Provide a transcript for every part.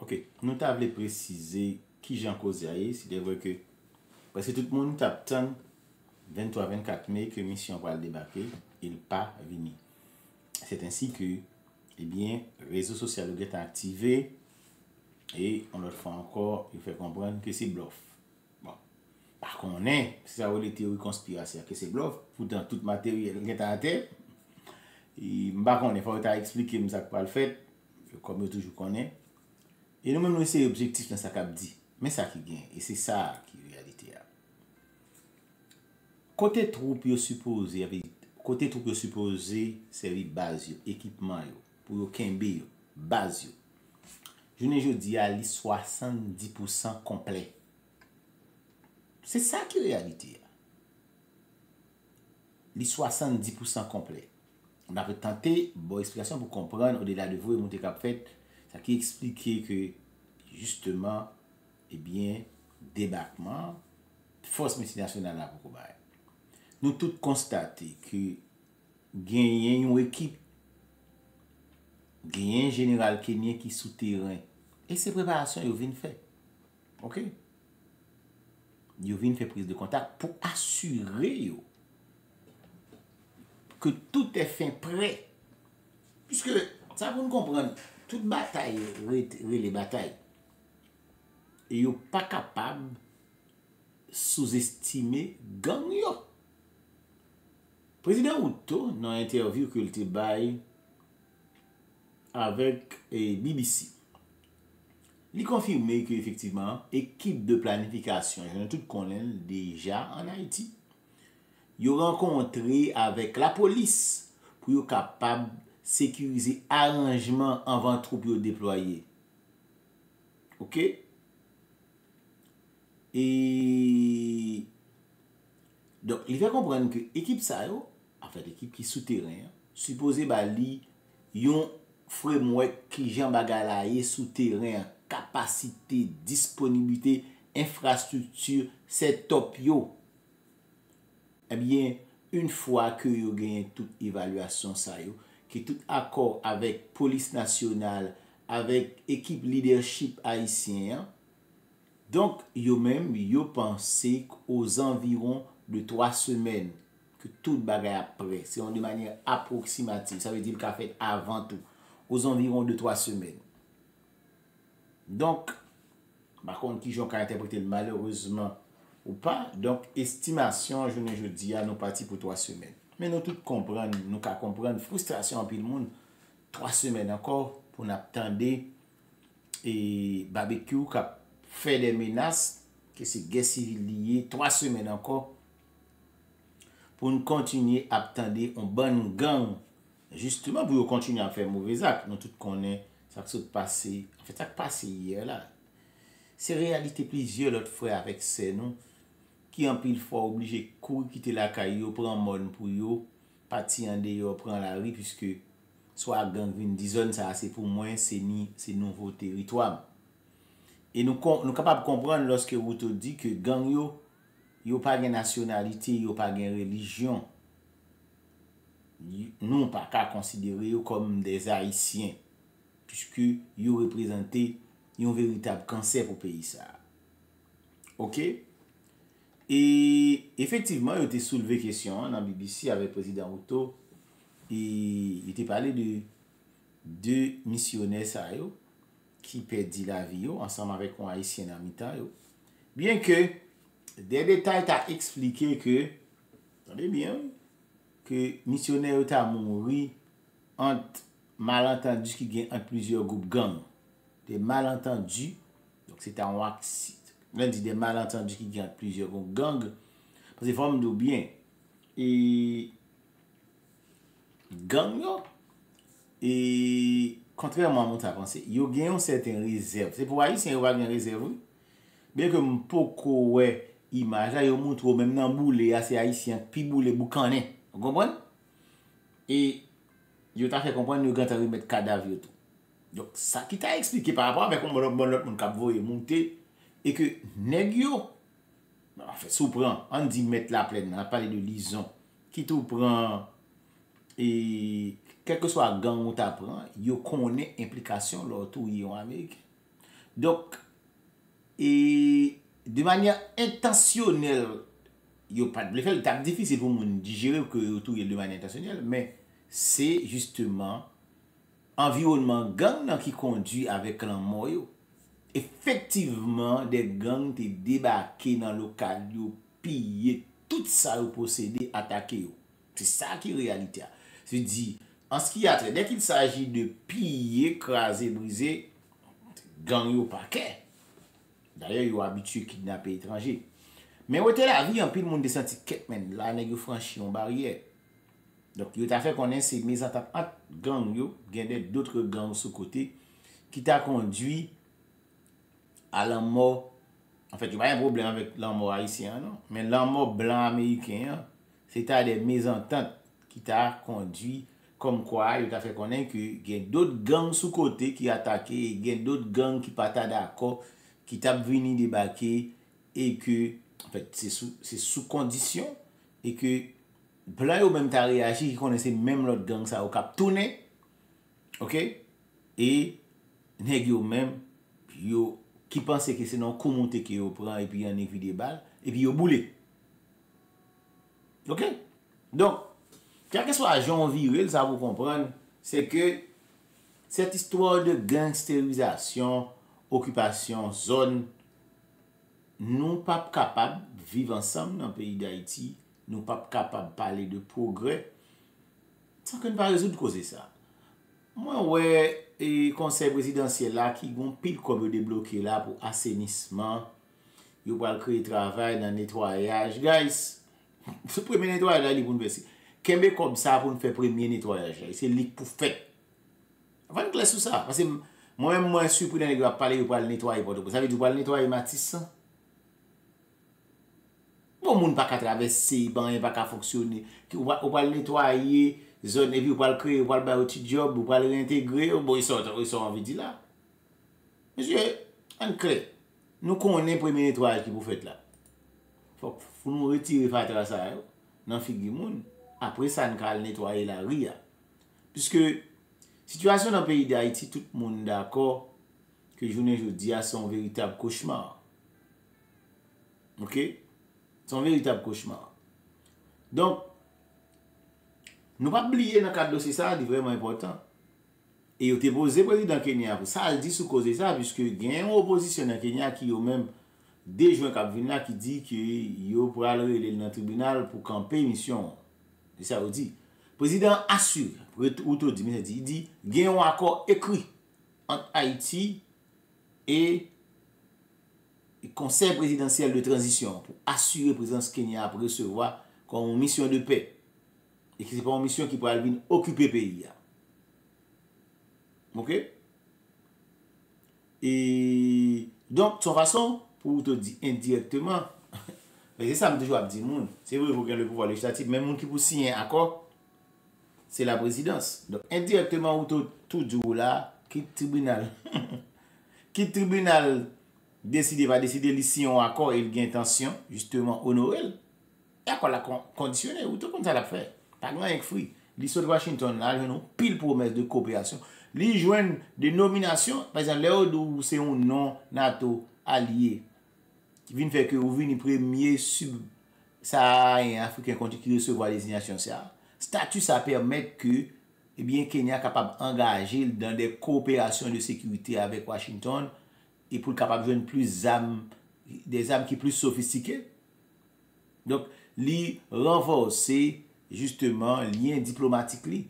Ok, nous t'avons précisé qui j'ai en cause ailleurs, c'est de vrai que parce que tout le monde t'attend 23-24 mai que mission va le débarquer, il pas venir. C'est ainsi que eh bien réseau social est activé et on leur fait encore, il fait comprendre que c'est bluff. Bon, par contre, c'est ça les théories conspirationnistes que c'est bluff, pourtant tout matériel est à terre. Et par contre, il faut expliquer ce qu'on fait, comme je toujours connais. Et nous-mêmes, nous essayons objectif dans ce qu'on dit. Mais ça qui gagne. Et c'est ça qui est la réalité. Côté troupe, yo supposé, c'est les bases, équipement, pour les bases. Je ne dis à 70% complet. C'est ça qui est la réalité. Les 70% complet. On a tenté une bonne explication pour comprendre au-delà de vous et monter cap fait. Ça qui expliquait que, justement, eh bien, débarquement, force multinationale à Bokobay. Nous tous constatons que, gagner une équipe, gagner un général kenyan qui est souterrain. Et ces préparations, ils viennent faire. Ok? Ils viennent faire prise de contact pour assurer que tout est fin prêt. Puisque, ça vous comprendre. Toute bataille, les batailles, et vous pas capable de sous-estimer gang. Le président Ruto, dans l'interview qu'il te bail avec BBC, il confirme qu'effectivement, l'équipe de planification, je ne connais déjà en Haïti, ils ont rencontré avec la police pour être capable sécuriser arrangement avant troupes déployées. Ok? Et donc, il faut comprendre que l'équipe ça, en fait, l'équipe qui est souterraine, supposé bali, yon framework qui j'en bagalaye souterrain, capacité, disponibilité, infrastructure, c'est top yo. Eh bien, une fois que vous gagnez toute évaluation ça, qui tout accord avec police nationale, avec équipe leadership haïtien. Donc, yo-même, yo pensé aux environs de 3 semaines que tout bagay après, c'est de manière approximative, ça veut dire qu'a fait avant tout, aux environs de 3 semaines. Donc, par contre, qui j'en interprété malheureusement ou pas, donc, estimation, je ne dis à nos partis pour 3 semaines. Mais nous tous comprenons, nous qu'à comprendre frustration en pile monde 3 semaines encore pour nous attendre et barbecue qui a fait des menaces que c'est guerre civile liée 3 semaines encore pour nous continuer à attendre un bon gang justement pour continuer à faire mauvais actes. Nous tous connaissons ça qui s'est passé, en fait ça qui s'est passé hier là. C'est réalité plusieurs autres frères avec ces noms qui en pile fois obligé courir quitter la caillou prend mon pour yo parti en dehors prend la rue puisque soit gang vinn di zone ça c'est pour moi c'est ni c'est nouveau territoire et nous capable comprendre lorsque Ruto dit que gang yo pas gain nationalité yo pas gain religion nous pas qu'à considérer yo comme des haïtiens puisque yo représenté un véritable cancer pour pays ça. OK? Et effectivement, il a soulevé la question dans BBC avec le président Ruto. Il a parlé de 2 missionnaires qui perdent la vie ensemble avec un haïtien dans mitan. Bien que des détails t'a expliqué que, attendez bien, que missionnaire t'a mouru entre malentendus qui gagnent entre plusieurs groupes gangs. Des malentendus, donc c'est un accident. L'un dit des malentendus qui gagnent plusieurs gangs. Parce que forme de bien. Et gang yo, et contrairement à mon pensée, yo gagne une certaine réserve. C'est pour Haïti, yo va gagne réserve. Bien que m'poko ouais image yo montre même dans boule à ces haïtiens pi boule boucanen. Vous comprenez? Et yo t'a fait comprendre yo gagne remettre cadavre tout. Donc ça qui t'a expliqué par rapport avec mon l'autre monde cap voyer monter. Et que négio, en fait, soupran, on dit mettre la plaine, on a parlé de lison, qui tout prend, et quel que soit gang où tu apprends, il connaît implication, l'autre, il y a un américain. Donc, et de manière intentionnelle, il n'y a pas de blé. C'est difficile pour nous digérer que retourner de manière intentionnelle, mais c'est justement environnement gang qui conduit avec l'an moyo. Effectivement, des gangs te débarqué dans le local, pillé tout ça, possédé, attaqué. C'est ça qui est la réalité. C'est dit, en ce qui a trait, dès qu'il s'agit de piller, écraser, briser, gang yo paquet. D'ailleurs, ils sont habitués à kidnapper étrangers. Mais où était la vie, en pile, le monde a senti que là, ils ont franchi une barrière. Donc, ils ont fait connaître ces mises en table entre gangs, il y a d'autres gangs sous côté qui t'a conduit à la mort. En fait, il n'y a pas de problème avec la mort haïtienne, non? Mais la mort blanc américain, c'est à des mésententes qui t'a conduit. Comme quoi, il a fait connaître qu'il y a d'autres gangs sous côté qui attaquent, il y a d'autres gangs qui partent d'accord, qui tapent venir débarquer, et que, en fait, c'est sous condition, et que, blanc ou même t'as réagi, qui connaissait même l'autre gang, ça au cap tourné, ok? Et, nèg yo même, yo, qui pensait que c'est non commenté qui yo prend, et puis yon évi des balles, et puis yo boule. Ok? Donc, quel que soit Jean Viril, ça vous comprendre, c'est que cette histoire de gangstérisation, occupation, zone, nous ne sommes pas capables de vivre ensemble dans le pays d'Haïti, nous ne sommes pas capables de parler de progrès, sans que nous ne résoudre causer ça. Moi, ouais, et conseil présidentiel là, qui ont pile comme débloqué là pour assainissement, ils vont créer travail dans le nettoyage. Guys, ce premier nettoyage là, il est bon verser. Qu'est-ce comme ça pour nous faire premier nettoyage? C'est lui pour faire. Avant de classer ça. Parce que moi-même, je suis surpris de parler pour le nettoyer. Ça veut dire que le nettoyer Matisse. Bon, le monde n'a pas traversé, il n'a pas fonctionné. On va le nettoyer, zone, et puis on va le créer, on va le faire un petit job, on va le réintégrer. Bon, ils sont envie de dire là. Monsieur, on crée. Nous connaissons le premier nettoyage qui vous faites là. Il faut nous retirer de ça. Dans la figure du monde. Après ça, on va nettoyer la ria. Puisque la situation dans le pays d'Haïti, tout le monde est d'accord que le journée aujourd'hui a son véritable cauchemar. Ok? Son véritable cauchemar. Donc, nous ne pas oublier dans le cadre de ça, c'est vraiment important. Et vous avez posé le président Kenya. Ça, elle dit sous cause de ça, puisque il y a une opposition dans Kenya qui a même déjoué Kabvina qui dit qu'il faut aller dans le tribunal pour camper mission. Et ça vous dit, le président assure, Ruto dit, il dit, il y a un accord écrit entre Haïti et le Conseil présidentiel de transition pour assurer la présence Kenya pour recevoir comme une mission de paix. Et que ce n'est pas une mission qui peut venir occuper le pays. Ok? Et donc, de toute façon, pour vous dire indirectement, c'est ça que je toujours dit, c'est vrai, vous avez le pouvoir législatif, mais les gens qui vous signent un accord, c'est la présidence. Donc, indirectement, tout du là, qui tribunal va décider de signer un accord et il y a intention, justement, honorer. Et accord la conditionné, ou tout comme ça l'a fait. Pas grand avec fruit. Ils sont de Washington, là, ils ont pile promesse de coopération. Ils joignent des nominations, par exemple, là c'est un nom NATO allié. Qui vient faire que vous venez premier sub-saharien africain qui recevra la désignation. Statut, ça permet que eh bien, Kenya est capable d'engager dans des coopérations de sécurité avec Washington et pour être capable de jouer plus d'armes, des armes qui sont plus sophistiquées. Donc, li renforcer justement lien diplomatique,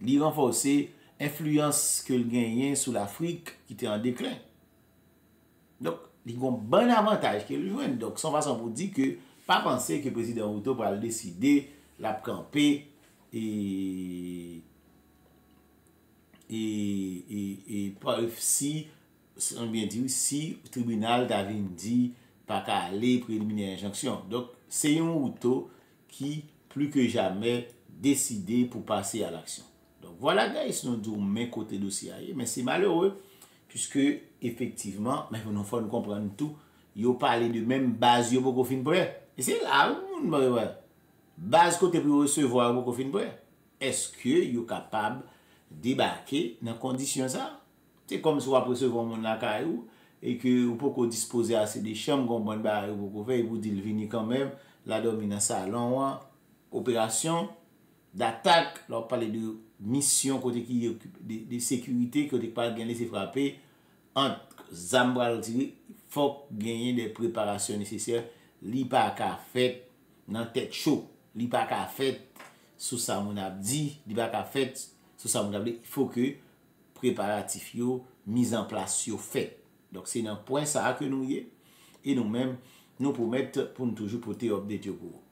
li renforcer influence que le gagne sur l'Afrique qui était en déclin. Donc, il y a un bon avantage qu'il joue. Donc, sans façon pour dire que, pas penser que le président Ruto va décider, la camper si le tribunal d'avait dit, pas qu'à aller préliminaire injonction. Donc, c'est un Ruto qui, plus que jamais, décidé pour passer à l'action. Donc, voilà, guys, nous disons, mais côté dossier, mais c'est malheureux. Puisque, effectivement, mais il faut comprendre tout. Ils parlent de même base, ils ont fait une prêt. Et c'est là où on va voir. Base côté pour recevoir, ils ont fait une prêt. Est-ce que ils sont capables de débarquer dans les conditions ça? C'est comme si vous recevez mon caillou et que vous pouvez disposer assez de chambres, vous pouvez vous dire venir quand même, la dominance à l'an, opération d'attaque, là on parle de mission côté qui de sécurité, côté qui parle de laisser frapper, entre Zambral tiré, il faut gagner des préparations nécessaires, li pa ka fait dans tête chaud, li pa ka fait sous ça mon abdi, li pa ka fait sous ça mon abdi, il faut que préparatif yo, mise en place yo fait. Donc c'est dans point ça que nous y est et nous-mêmes nous promettre pour nous toujours porter update yo.